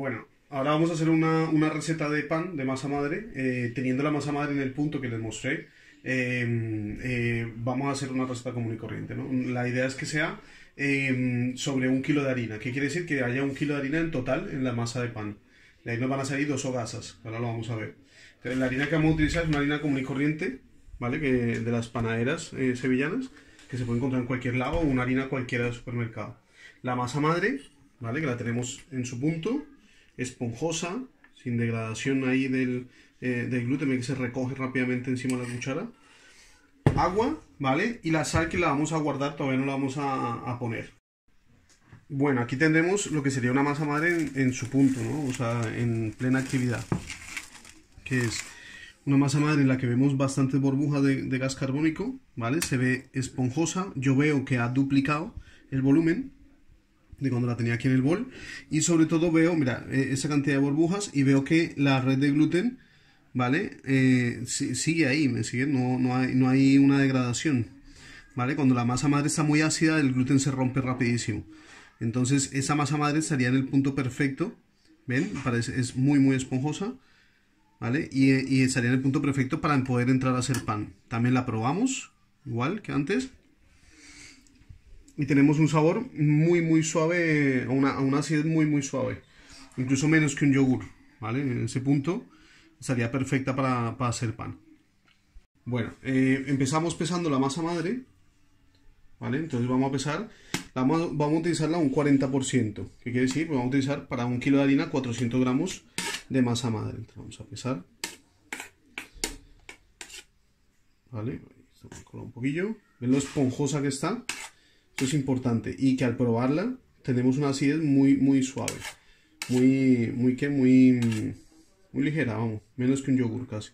Bueno, ahora vamos a hacer una receta de pan de masa madre. Teniendo la masa madre en el punto que les mostré, vamos a hacer una receta común y corriente, ¿no? La idea es que sea sobre 1 kilo de harina. ¿Qué quiere decir? Que haya 1 kilo de harina en total en la masa de pan. De ahí nos van a salir 2 hogazas, ahora lo vamos a ver. Entonces, la harina que vamos a utilizar es una harina común y corriente, ¿vale? De las panaderas sevillanas, que se puede encontrar en cualquier lado, o una harina cualquiera de supermercado. La masa madre, ¿vale? Que la tenemos en su punto, esponjosa, sin degradación ahí del gluten, que se recoge rápidamente encima de la cuchara. Agua, ¿vale? Y la sal, que la vamos a guardar, todavía no la vamos a poner. Bueno, aquí tendremos lo que sería una masa madre en su punto, ¿no? O sea, en plena actividad. Que es una masa madre en la que vemos bastantes burbujas de gas carbónico, ¿vale? Se ve esponjosa. Yo veo que ha duplicado el volumen de cuando la tenía aquí en el bol. Y sobre todo veo, mira, esa cantidad de burbujas, y veo que la red de gluten, ¿vale? Sigue ahí, ¿me sigue? No hay una degradación, ¿vale? Cuando la masa madre está muy ácida, el gluten se rompe rapidísimo. Entonces esa masa madre estaría en el punto perfecto, ¿ven? Parece, es muy muy esponjosa, ¿vale? Y estaría en el punto perfecto para poder entrar a hacer pan. También la probamos, igual que antes. Y tenemos un sabor muy muy suave, a una acidez muy muy suave. Incluso menos que un yogur, ¿vale? En ese punto estaría perfecta para hacer pan. Bueno, empezamos pesando la masa madre, ¿vale? Entonces vamos a pesar. Vamos a utilizarla un 40%. ¿Qué quiere decir? Pues vamos a utilizar para 1 kilo de harina 400 gramos de masa madre. Entonces vamos a pesar. Vale, vamos a colar un poquillo. Ven lo esponjosa que está. Esto es importante. Y que al probarla tenemos una acidez muy, muy suave. Muy ligera, vamos. Menos que un yogur casi.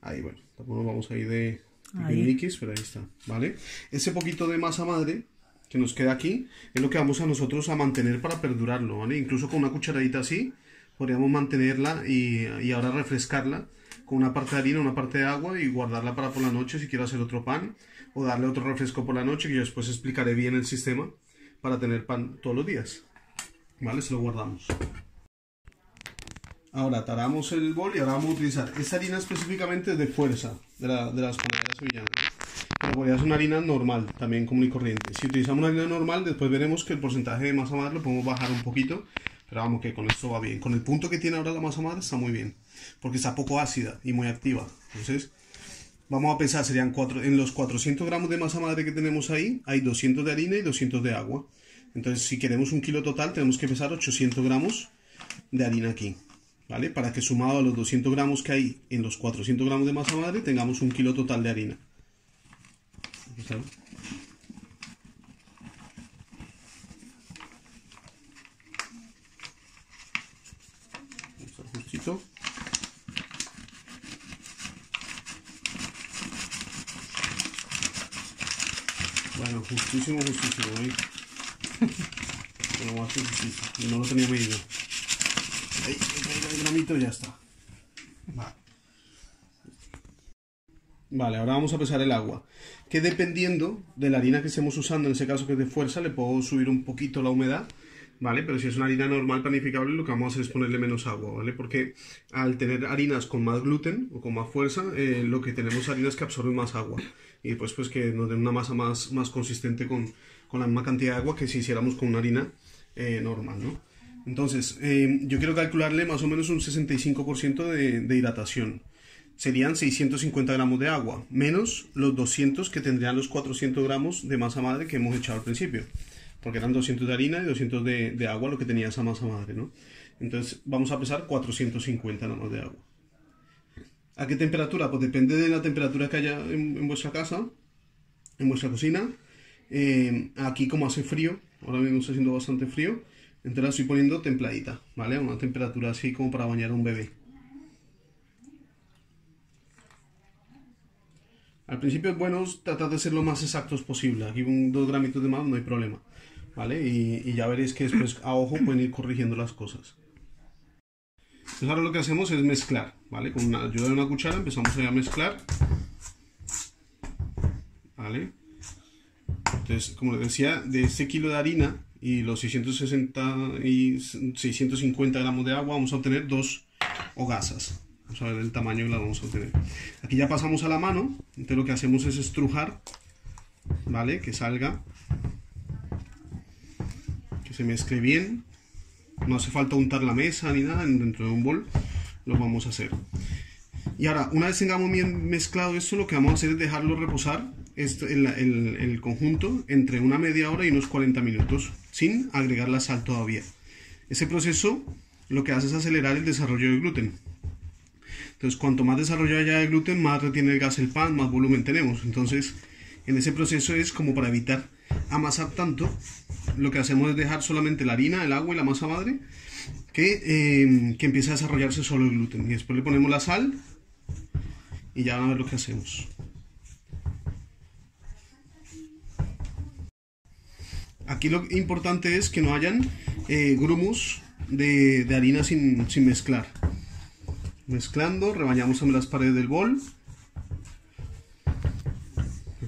Ahí, bueno. Tampoco nos vamos a ir de piquiniquis, pero ahí está. Vale. Ese poquito de masa madre que nos queda aquí, es lo que vamos a nosotros a mantener para perdurarlo, ¿vale? Incluso con una cucharadita así, podríamos mantenerla y ahora refrescarla con una parte de harina, una parte de agua, y guardarla para por la noche si quiero hacer otro pan, o darle otro refresco por la noche, que yo después explicaré bien el sistema para tener pan todos los días, ¿vale? Se lo guardamos. Ahora taramos el bol y ahora vamos a utilizar esta harina específicamente de fuerza, de las panaderas sevillanas. Bueno, es una harina normal, también común y corriente. Si utilizamos una harina normal, después veremos que el porcentaje de masa madre lo podemos bajar un poquito, pero vamos, que con esto va bien. Con el punto que tiene ahora la masa madre está muy bien, porque está poco ácida y muy activa. Entonces vamos a pensar, serían en los 400 gramos de masa madre que tenemos ahí, hay 200 de harina y 200 de agua. Entonces si queremos 1 kilo total, tenemos que pesar 800 gramos de harina aquí, ¿vale? Para que sumado a los 200 gramos que hay en los 400 gramos de masa madre, tengamos 1 kilo total de harina. Justito. Bueno, justísimo, ¿eh? Bueno, va a ser justísimo. No lo tenía medido. Ahí, el gramito, ya está. Vale, ahora vamos a pesar el agua, que dependiendo de la harina que estemos usando, en ese caso que es de fuerza, le puedo subir un poquito la humedad, ¿vale? Pero si es una harina normal planificable, lo que vamos a hacer es ponerle menos agua, ¿vale? Porque al tener harinas con más gluten o con más fuerza, lo que tenemos harinas que absorben más agua, y pues que nos den una masa más consistente con la misma cantidad de agua que si hiciéramos con una harina normal, ¿no? Entonces, yo quiero calcularle más o menos un 65% de hidratación. Serían 650 gramos de agua, menos los 200 que tendrían los 400 gramos de masa madre que hemos echado al principio, porque eran 200 de harina y 200 de agua lo que tenía esa masa madre, ¿no? Entonces vamos a pesar 450 gramos de agua. ¿A qué temperatura? Pues depende de la temperatura que haya en vuestra casa, en vuestra cocina. Aquí como hace frío, ahora mismo está haciendo bastante frío, entonces la estoy poniendo templadita, ¿vale? A una temperatura así como para bañar a un bebé. Al principio es bueno tratar de ser lo más exactos posible. Aquí 2 gramitos de más no hay problema, ¿vale? Y ya veréis que después a ojo pueden ir corrigiendo las cosas. Entonces ahora lo que hacemos es mezclar, ¿vale? Con la ayuda de una cuchara empezamos a mezclar, ¿vale? Entonces, como les decía, de este kilo de harina y los 660 y 650 gramos de agua, vamos a obtener 2 hogazas. Vamos a ver el tamaño que la vamos a obtener. Aquí ya pasamos a la mano, entonces lo que hacemos es estrujar, ¿vale? Que salga, que se mezcle bien. No hace falta untar la mesa ni nada, dentro de un bol lo vamos a hacer. Y ahora, una vez tengamos bien mezclado esto, lo que vamos a hacer es dejarlo reposar, el conjunto, entre una media hora y unos 40 minutos, sin agregar la sal todavía. Ese proceso lo que hace es acelerar el desarrollo de gluten. Entonces, cuanto más desarrollado ya el gluten, más retiene el gas el pan, más volumen tenemos. Entonces, en ese proceso es como para evitar amasar tanto, lo que hacemos es dejar solamente la harina, el agua y la masa madre, que empiece a desarrollarse solo el gluten. Y después le ponemos la sal y ya van a ver lo que hacemos. Aquí lo importante es que no hayan grumos de harina sin mezclar. Mezclando, rebañamos en las paredes del bol.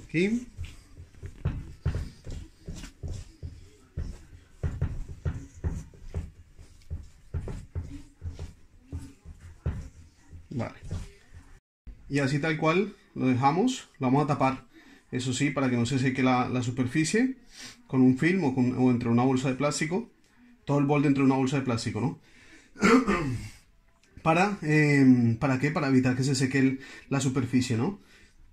Aquí. Vale. Y así tal cual lo dejamos, lo vamos a tapar, eso sí, para que no se seque la superficie, con un film o entre una bolsa de plástico, todo el bol dentro de una bolsa de plástico, ¿no? ¿Para qué? Para evitar que se seque la superficie, ¿no?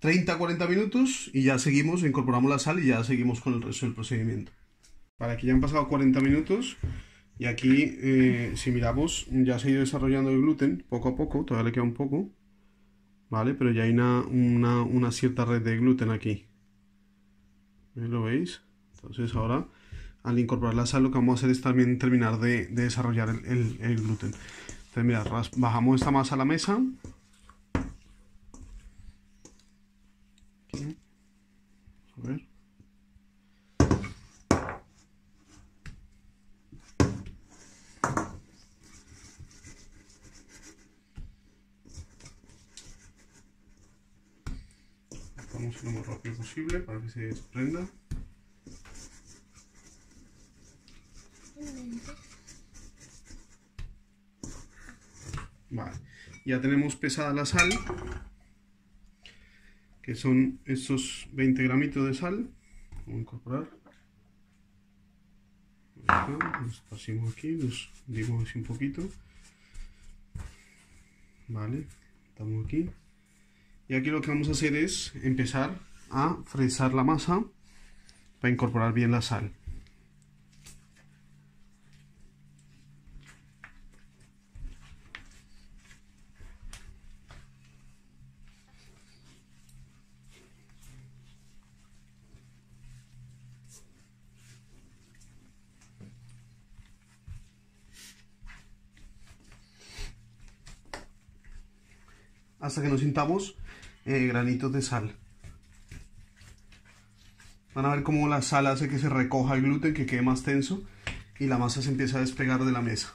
30-40 minutos y ya seguimos, incorporamos la sal y ya seguimos con el resto del procedimiento. Vale, aquí ya han pasado 40 minutos y aquí, si miramos, ya se ha ido desarrollando el gluten poco a poco, todavía le queda un poco, ¿vale? Pero ya hay una cierta red de gluten aquí. ¿Lo veis? Entonces ahora, al incorporar la sal, lo que vamos a hacer es también terminar de desarrollar el gluten. Entonces mira, bajamos esta masa a la mesa. Aquí. A ver. Vamos lo más rápido posible para que se desprenda. Vale, ya tenemos pesada la sal, que son estos 20 gramitos de sal. Vamos a incorporar. Nos pasamos aquí, nos dimos así un poquito. Vale, estamos aquí. Y aquí lo que vamos a hacer es empezar a fresar la masa para incorporar bien la sal. Hasta que no sintamos granitos de sal. Van a ver cómo la sal hace que se recoja el gluten, que quede más tenso y la masa se empieza a despegar de la mesa.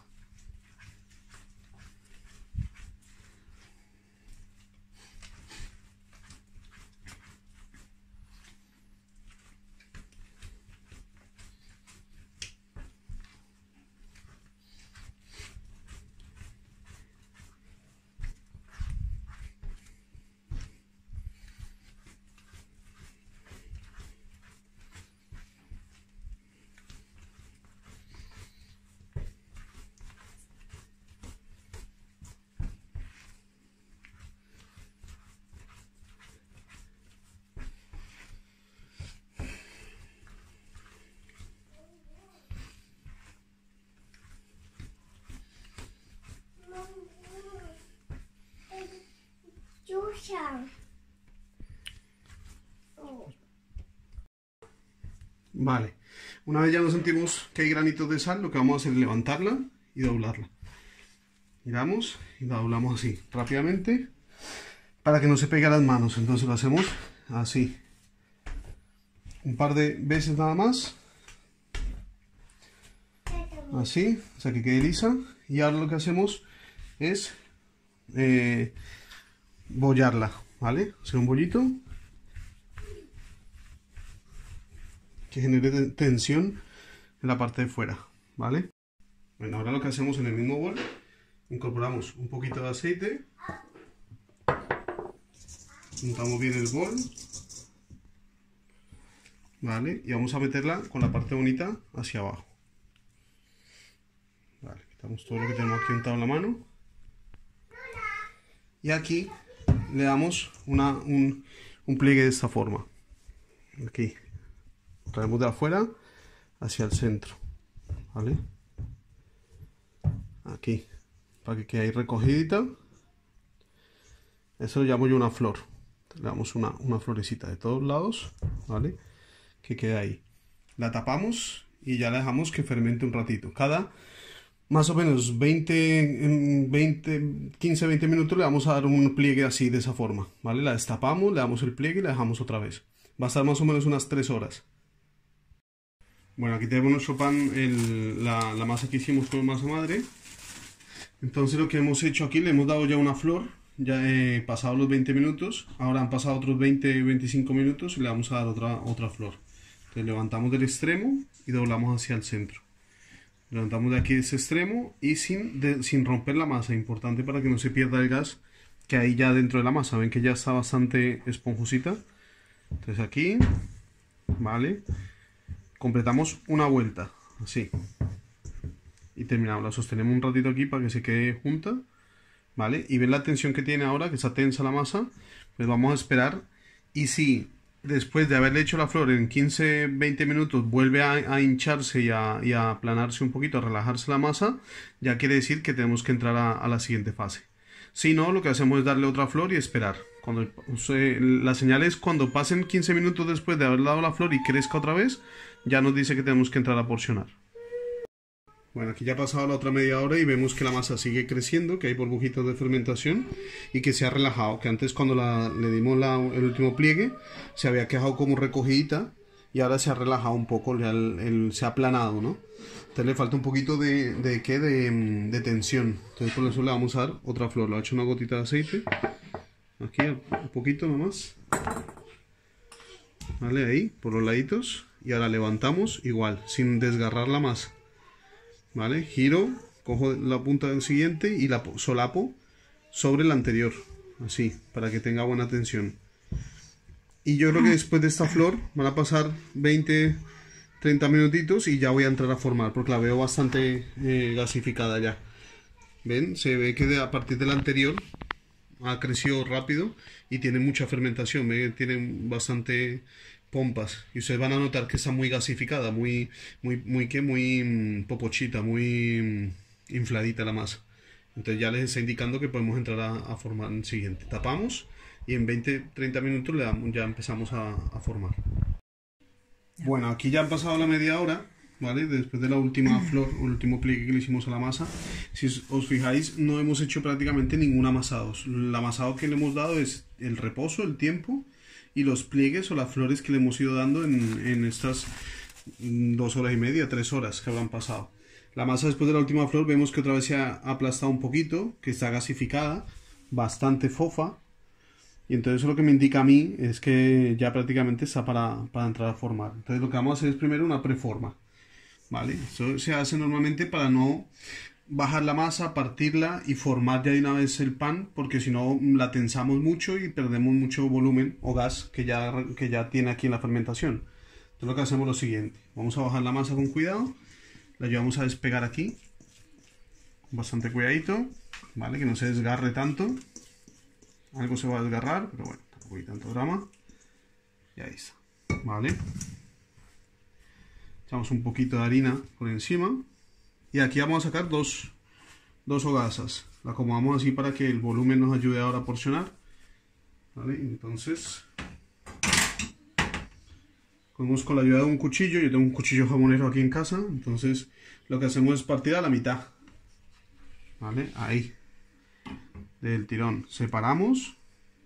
Vale, una vez ya nos sentimos que hay granitos de sal, lo que vamos a hacer es levantarla y doblarla. Giramos y la doblamos así, rápidamente, para que no se pegue a las manos. Entonces lo hacemos así, un par de veces nada más, así, hasta que quede lisa. Y ahora lo que hacemos es bollarla, ¿vale? Hacer un bollito que genere tensión en la parte de fuera, ¿vale? Bueno, ahora lo que hacemos en el mismo bol, incorporamos un poquito de aceite, juntamos bien el bol, ¿vale? Y vamos a meterla con la parte bonita hacia abajo. Vale, quitamos todo lo que tenemos aquí untado en la mano. Y aquí le damos un pliegue de esta forma. Aquí. Traemos de afuera hacia el centro. ¿Vale? Aquí. Para que quede ahí recogidita. Eso lo llamo yo una flor. Le damos una florecita de todos lados. ¿Vale? Que queda ahí. La tapamos y ya la dejamos que fermente un ratito. Cada más o menos 15-20 minutos le vamos a dar un pliegue así de esa forma, ¿vale? La destapamos, le damos el pliegue y la dejamos otra vez. Va a estar más o menos unas 3 horas. Bueno, aquí tenemos nuestro pan, la masa que hicimos con masa madre. Entonces lo que hemos hecho aquí, le hemos dado ya una flor, ya he pasado los 20 minutos, ahora han pasado otros 20-25 minutos y le vamos a dar otra flor. Entonces levantamos del extremo y doblamos hacia el centro. Levantamos de aquí ese extremo y sin romper la masa, importante para que no se pierda el gas que hay ya dentro de la masa. Ven que ya está bastante esponjosita. Entonces aquí, vale, completamos una vuelta, así. Y terminamos, la sostenemos un ratito aquí para que se quede junta, vale. Y ven la tensión que tiene ahora, que está tensa la masa, pues vamos a esperar. Y si después de haberle hecho la flor en 15-20 minutos vuelve a hincharse y a aplanarse un poquito, a relajarse la masa, ya quiere decir que tenemos que entrar a la siguiente fase. Si no, lo que hacemos es darle otra flor y esperar. La señal es cuando pasen 15 minutos después de haber dado la flor y crezca otra vez, ya nos dice que tenemos que entrar a porcionar. Bueno, aquí ya ha pasado la otra media hora y vemos que la masa sigue creciendo, que hay burbujitas de fermentación y que se ha relajado, que antes cuando le dimos el último pliegue se había quedado como recogidita y ahora se ha relajado un poco, se ha aplanado, ¿no? Entonces le falta un poquito de tensión, entonces por eso le vamos a dar otra flor. Le he hecho una gotita de aceite, aquí un poquito nomás, vale, ahí, por los laditos, y ahora levantamos igual, sin desgarrar la masa. ¿Vale? Giro, cojo la punta del siguiente y la solapo sobre la anterior, así, para que tenga buena tensión. Y yo creo que después de esta flor van a pasar 20-30 minutitos y ya voy a entrar a formar, porque la veo bastante gasificada ya. ¿Ven? Se ve que a partir de la anterior ha crecido rápido y tiene mucha fermentación, ¿ven? Tiene bastante pompas, y ustedes van a notar que está muy gasificada, muy popochita, muy infladita la masa. Entonces ya les está indicando que podemos entrar a formar el siguiente. Tapamos y en 20-30 minutos ya empezamos a formar. Bueno, aquí ya han pasado la media hora, ¿vale? Después de la última flor, el último pliegue que le hicimos a la masa. Si os fijáis, no hemos hecho prácticamente ningún amasado. El amasado que le hemos dado es el reposo, el tiempo y los pliegues o las flores que le hemos ido dando en estas 2 horas y media, 3 horas que habrán pasado. La masa después de la última flor vemos que otra vez se ha aplastado un poquito, que está gasificada, bastante fofa, y entonces lo que me indica a mí es que ya prácticamente está para entrar a formar. Entonces lo que vamos a hacer es primero una preforma, ¿vale? Eso se hace normalmente para no bajar la masa, partirla y formar ya de una vez el pan, porque si no la tensamos mucho y perdemos mucho volumen o gas que ya tiene aquí en la fermentación. Entonces lo que hacemos es lo siguiente: vamos a bajar la masa con cuidado, la llevamos a despegar aquí, bastante cuidadito, ¿vale? Que no se desgarre tanto, algo se va a desgarrar, pero bueno, tampoco hay tanto drama, y ahí está, ¿vale? Echamos un poquito de harina por encima. Y aquí vamos a sacar dos hogazas. La acomodamos así para que el volumen nos ayude ahora a porcionar. ¿Vale? Entonces, cogemos con la ayuda de un cuchillo. Yo tengo un cuchillo jamonero aquí en casa. Entonces, lo que hacemos es partir a la mitad. ¿Vale? Ahí. Del tirón. Separamos.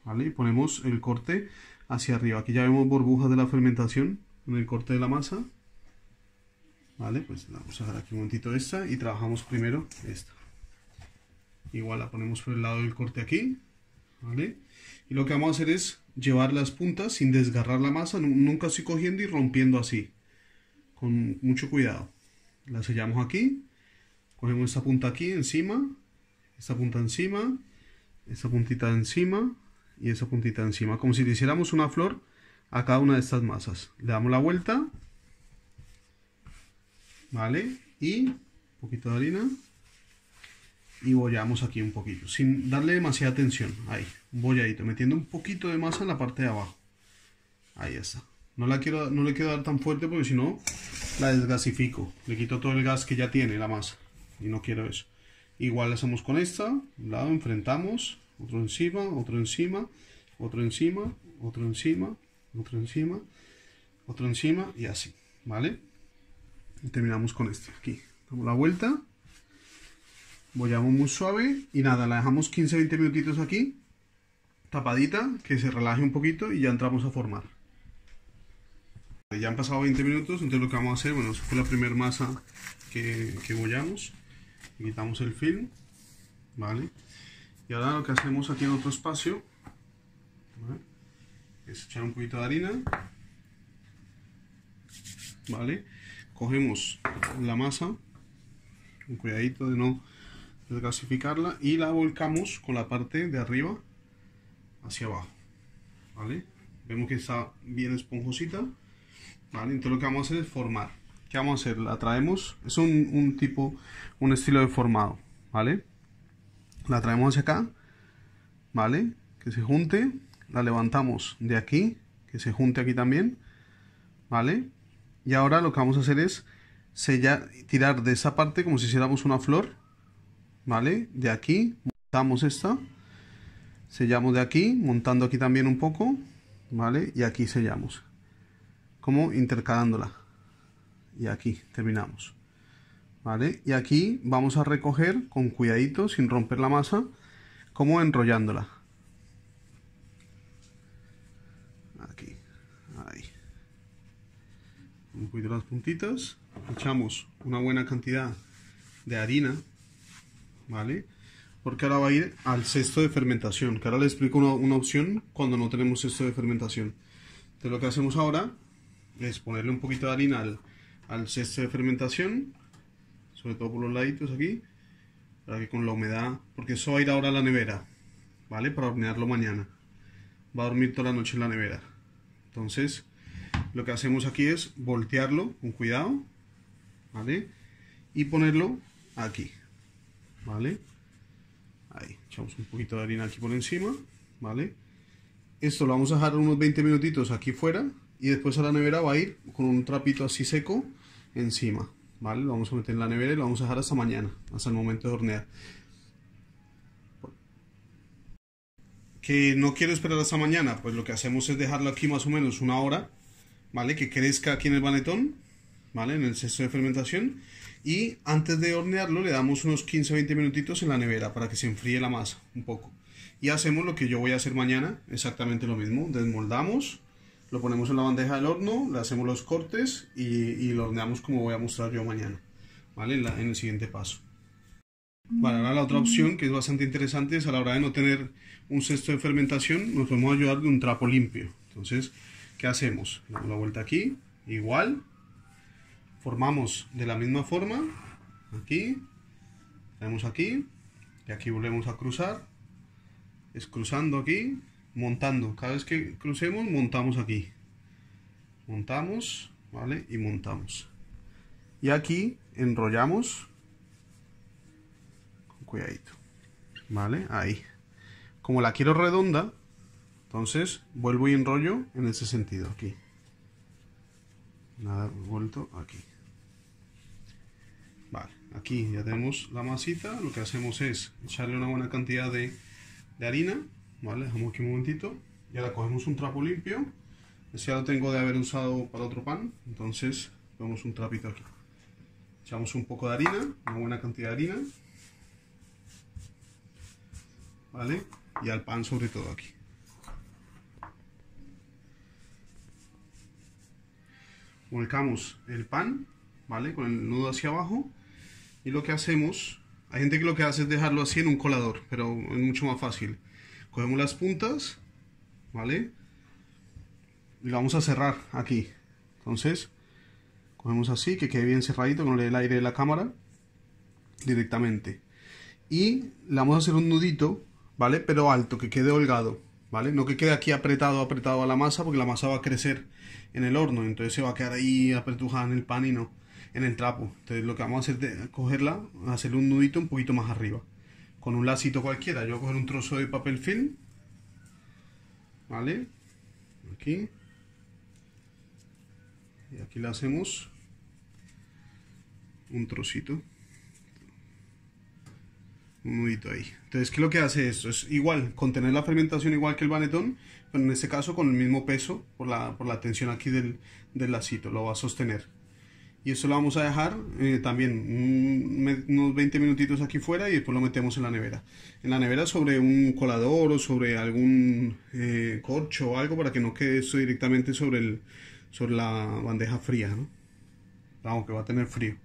¿Vale? Y ponemos el corte hacia arriba. Aquí ya vemos burbujas de la fermentación en el corte de la masa. Vale, pues vamos a dejar aquí un momentito esta y trabajamos primero esta. Igual la ponemos por el lado del corte aquí, ¿vale? Y lo que vamos a hacer es llevar las puntas sin desgarrar la masa, nunca estoy cogiendo y rompiendo así, con mucho cuidado, la sellamos aquí, cogemos esta punta aquí encima, esta punta encima, esta puntita encima y esa puntita encima, como si le hiciéramos una flor a cada una de estas masas. Le damos la vuelta, vale, y un poquito de harina y bollamos aquí un poquito, sin darle demasiada tensión, ahí, un bolladito, metiendo un poquito de masa en la parte de abajo, ahí está. No le quiero dar tan fuerte porque si no la desgasifico, le quito todo el gas que ya tiene la masa y no quiero eso. Igual hacemos con esta, un lado enfrentamos, otro encima, otro encima, otro encima, otro encima, otro encima, otro encima y así, ¿vale? Y terminamos con este aquí, damos la vuelta, bollamos muy suave y nada, la dejamos 15-20 minutitos aquí, tapadita, que se relaje un poquito y ya entramos a formar. Ya han pasado 20 minutos, entonces lo que vamos a hacer, bueno, esa fue la primera masa que bollamos, quitamos el film, ¿vale? Y ahora lo que hacemos aquí en otro espacio, ¿vale?, es echar un poquito de harina, ¿vale? Cogemos la masa, con cuidadito de no desgasificarla, y la volcamos con la parte de arriba hacia abajo, ¿vale? Vemos que está bien esponjosita, ¿vale? Entonces lo que vamos a hacer es formar. ¿Qué vamos a hacer? La traemos, es un estilo de formado, ¿vale? La traemos hacia acá, ¿vale? Que se junte, la levantamos de aquí, que se junte aquí también, ¿vale? Y ahora lo que vamos a hacer es sellar, tirar de esa parte como si hiciéramos una flor, ¿vale? De aquí, montamos esta, sellamos de aquí, montando aquí también un poco, ¿vale? Y aquí sellamos, como intercalándola, y aquí terminamos, ¿vale? Y aquí vamos a recoger con cuidadito, sin romper la masa, como enrollándola. Aquí, ahí. Un poquito las puntitas, echamos una buena cantidad de harina, ¿vale? Porque ahora va a ir al cesto de fermentación, que ahora les explico una opción cuando no tenemos cesto de fermentación. Entonces lo que hacemos ahora es ponerle un poquito de harina al cesto de fermentación, sobre todo por los laditos aquí, para que con la humedad, porque eso va a ir ahora a la nevera, ¿vale? Para hornearlo mañana, va a dormir toda la noche en la nevera. Entonces lo que hacemos aquí es voltearlo con cuidado, ¿vale? Y ponerlo aquí, ¿vale? Ahí, echamos un poquito de harina aquí por encima, ¿vale? Esto lo vamos a dejar unos 20 minutitos aquí fuera, y después a la nevera va a ir con un trapito así seco encima, ¿vale? Lo vamos a meter en la nevera y lo vamos a dejar hasta mañana, hasta el momento de hornear. Que no quiero esperar hasta mañana, pues lo que hacemos es dejarlo aquí más o menos una hora, ¿vale? Que crezca aquí en el vanetón, ¿vale? En el cesto de fermentación, y antes de hornearlo le damos unos 15-20 minutitos en la nevera para que se enfríe la masa un poco. Y hacemos lo que yo voy a hacer mañana, exactamente lo mismo, desmoldamos, lo ponemos en la bandeja del horno, le hacemos los cortes y lo horneamos como voy a mostrar yo mañana, ¿vale? En el siguiente paso. Vale, ahora la otra opción que es bastante interesante es a la hora de no tener un cesto de fermentación, nos podemos ayudar de un trapo limpio. Entonces, ¿qué hacemos? Le damos la vuelta aquí, igual, formamos de la misma forma, aquí, traemos aquí, y aquí volvemos a cruzar, es cruzando aquí, montando, cada vez que crucemos montamos aquí, montamos, ¿vale? Y montamos, y aquí enrollamos con cuidadito, ¿vale? Ahí, como la quiero redonda, entonces vuelvo y enrollo en ese sentido, aquí, nada, vuelto aquí, vale, aquí ya tenemos la masita. Lo que hacemos es echarle una buena cantidad de harina, ¿vale? Dejamos aquí un momentito y ahora cogemos un trapo limpio. Este ya lo tengo de haber usado para otro pan, entonces ponemos un trapito aquí, echamos un poco de harina, una buena cantidad de harina, ¿vale? Y al pan sobre todo aquí. Volcamos el pan, ¿vale? Con el nudo hacia abajo, y lo que hacemos, hay gente que lo que hace es dejarlo así en un colador, pero es mucho más fácil. Cogemos las puntas, ¿vale? Y lo vamos a cerrar aquí. Entonces, Cogemos así, que quede bien cerradito, que no le dé el aire de la cámara directamente. Y le vamos a hacer un nudito, ¿vale? Pero alto, que quede holgado, ¿vale? No que quede aquí apretado a la masa, porque la masa va a crecer en el horno. Entonces se va a quedar ahí apretujada en el pan y no en el trapo. Entonces lo que vamos a hacer es cogerla, hacerle un nudito un poquito más arriba. Con un lacito cualquiera. Yo voy a coger un trozo de papel film, ¿vale? Aquí. Y aquí le hacemos un trocito, un nudito ahí. Entonces, ¿qué es lo que hace esto? Es igual, contener la fermentación igual que el banetón, pero en este caso con el mismo peso, por la tensión aquí del lacito, lo va a sostener. Y esto lo vamos a dejar también unos 20 minutitos aquí fuera y después lo metemos en la nevera. En la nevera sobre un colador o sobre algún corcho o algo para que no quede esto directamente sobre la bandeja fría, ¿no? Vamos, que va a tener frío.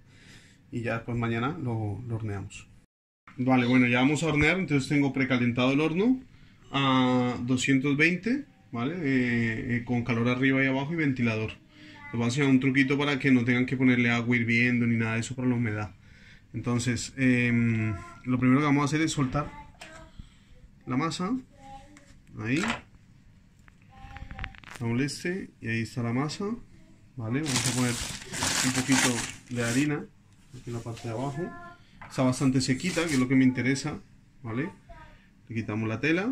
Y ya después mañana lo horneamos. Vale, bueno, ya vamos a hornear. Entonces tengo precalentado el horno a 220, ¿vale? Con calor arriba y abajo y ventilador. Les voy a enseñar un truquito para que no tengan que ponerle agua hirviendo ni nada de eso para la humedad. Entonces, lo primero que vamos a hacer es soltar la masa. Ahí. Y ahí está la masa, ¿vale? Vamos a poner un poquito de harina aquí en la parte de abajo. Está bastante sequita, que es lo que me interesa, ¿vale? Le quitamos la tela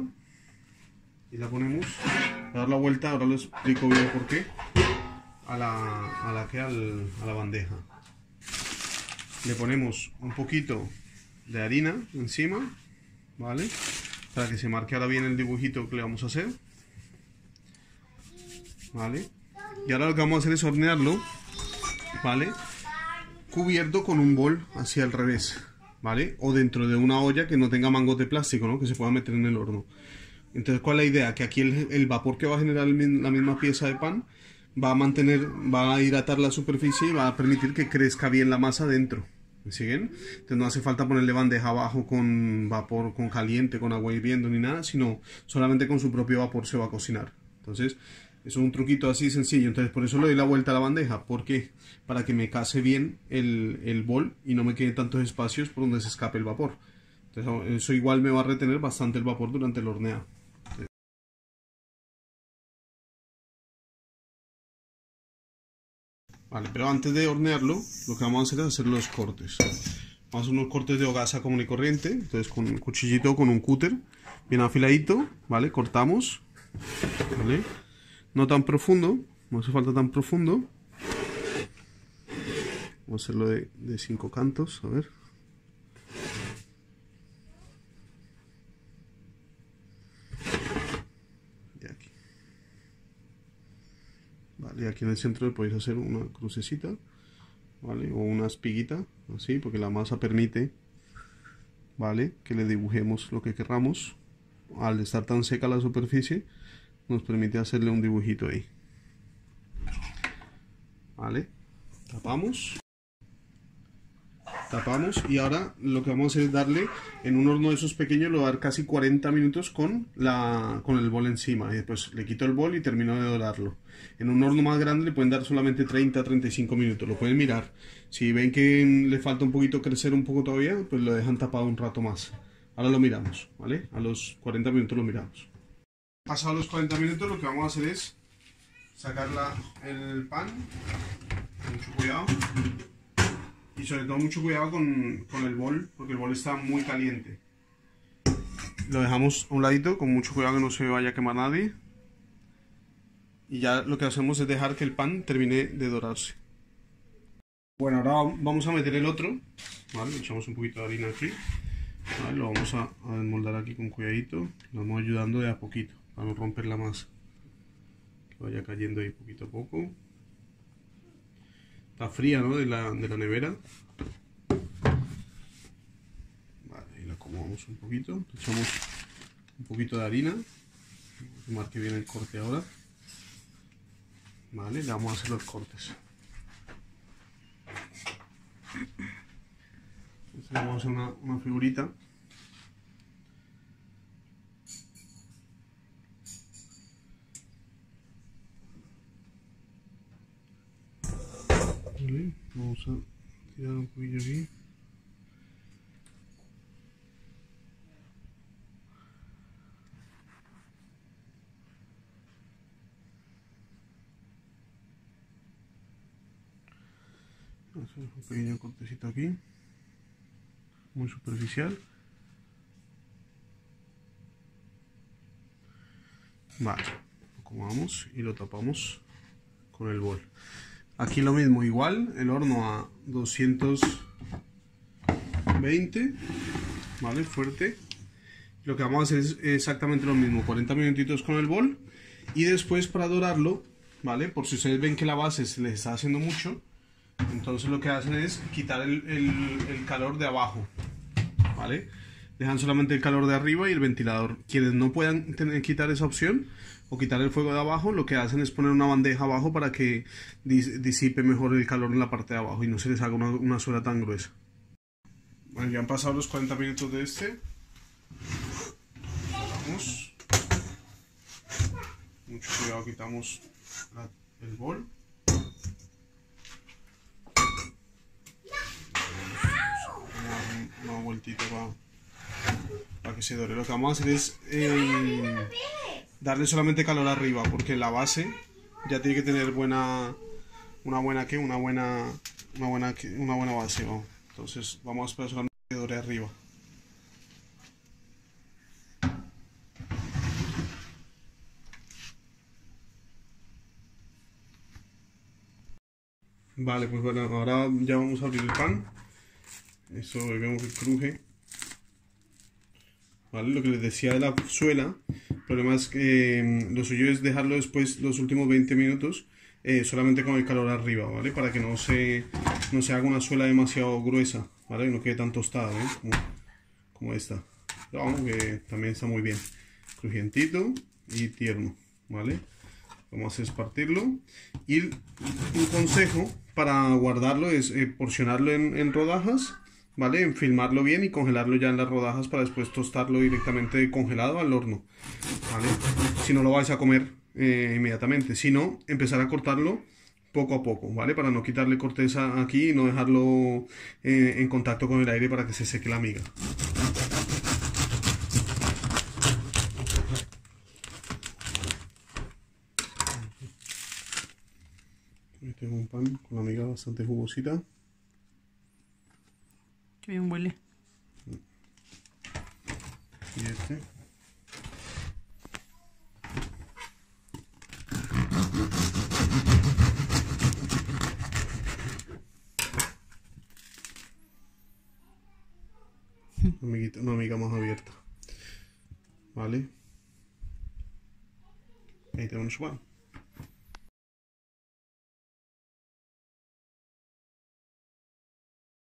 y la ponemos a dar la vuelta. Ahora lo explico bien por qué a la bandeja. Le ponemos un poquito de harina encima, ¿vale? Para que se marque ahora bien el dibujito que le vamos a hacer. ¿Vale? Y ahora lo que vamos a hacer es hornearlo, ¿vale? Cubierto con un bol hacia el revés, ¿vale? O dentro de una olla que no tenga mangos de plástico, ¿no? Que se pueda meter en el horno. Entonces, ¿cuál es la idea? Que aquí el vapor que va a generar la misma pieza de pan va a mantener, va a hidratar la superficie y va a permitir que crezca bien la masa dentro. ¿Me siguen? Entonces no hace falta ponerle bandeja abajo con vapor, con caliente, con agua hirviendo ni nada, sino solamente con su propio vapor se va a cocinar. Entonces, es un truquito así sencillo. Entonces por eso le doy la vuelta a la bandeja. ¿Por qué? Para que me case bien el bol y no me queden tantos espacios por donde se escape el vapor. Entonces eso igual me va a retener bastante el vapor durante el horneado. Vale, pero antes de hornearlo, lo que vamos a hacer es hacer los cortes. Vamos a hacer unos cortes de hogaza común y corriente. Entonces con un cuchillito, con un cúter bien afiladito, ¿vale? Cortamos, ¿vale? No tan profundo, no hace falta tan profundo. Vamos a hacerlo de 5 cantos, a ver. De aquí. Vale, aquí en el centro le podéis hacer una crucecita, ¿vale? O una espiguita, así, porque la masa permite, ¿vale? Que le dibujemos lo que querramos. Al estar tan seca la superficie, nos permite hacerle un dibujito ahí. Vale, tapamos y ahora lo que vamos a hacer es darle en un horno de esos pequeños, lo voy a dar casi 40 minutos con el bol encima y después le quito el bol y termino de dorarlo. En un horno más grande le pueden dar solamente 30-35 minutos, lo pueden mirar. Si ven que le falta un poquito crecer un poco todavía, pues lo dejan tapado un rato más. Ahora lo miramos, ¿vale? A los 40 minutos lo miramos. Pasados los 40 minutos lo que vamos a hacer es sacar el pan con mucho cuidado y sobre todo mucho cuidado con el bol, porque el bol está muy caliente. Lo dejamos a un ladito con mucho cuidado que no se vaya a quemar nadie y ya lo que hacemos es dejar que el pan termine de dorarse. Bueno, ahora vamos a meter el otro, ¿vale? Echamos un poquito de harina aquí, ¿vale? Lo vamos a desmoldar aquí con cuidadito, lo vamos ayudando de a poquito. Para no romper la masa, que vaya cayendo ahí poquito a poco. Está fría, ¿no? De la nevera. Vale, y la acomodamos un poquito. Echamos un poquito de harina. Que marque bien el corte ahora. Vale, le vamos a hacer los cortes. Entonces vamos a hacer una figurita. Vamos a tirar un poquillo aquí. Hacemos un pequeño cortecito aquí, muy superficial. Vale, lo acomodamos y lo tapamos con el bol. Aquí lo mismo, igual, el horno a 220, vale, fuerte. Lo que vamos a hacer es exactamente lo mismo, 40 minutitos con el bol. Y después para dorarlo, vale, por si ustedes ven que la base se les está haciendo mucho, entonces lo que hacen es quitar el calor de abajo, ¿vale? Dejan solamente el calor de arriba y el ventilador. Quienes no puedan quitar esa opción o quitar el fuego de abajo, lo que hacen es poner una bandeja abajo para que disipe mejor el calor en la parte de abajo y no se les haga una suela tan gruesa. Bueno, ya han pasado los 40 minutos de este. Vamos. Mucho cuidado, quitamos el bol. Una vueltita para que se dore. Lo que vamos a hacer es darle solamente calor arriba, porque la base ya tiene que tener una buena base, ¿no? Entonces vamos a esperar solamente que dore arriba. Vale, pues bueno, ahora ya vamos a abrir el pan. Eso vemos que cruje, ¿vale? Lo que les decía de la suela, el problema es que lo suyo es dejarlo después los últimos 20 minutos solamente con el calor arriba, ¿vale? Para que no se haga una suela demasiado gruesa, ¿vale? Y no quede tan tostada, ¿eh? Como esta. Pero vamos, que también está muy bien, crujientito y tierno, ¿vale? Vamos a espartirlo. Y un consejo para guardarlo es porcionarlo en rodajas, ¿vale? Filmarlo bien y congelarlo ya en las rodajas para después tostarlo directamente congelado al horno, ¿vale? Si no lo vais a comer inmediatamente, sino empezar a cortarlo poco a poco, ¿vale? Para no quitarle corteza aquí y no dejarlo en contacto con el aire para que se seque la miga. Este es un pan con la miga bastante jugosita. Qué bien huele. Y este. Una miga más abierta. Vale. Ahí tenemos pan.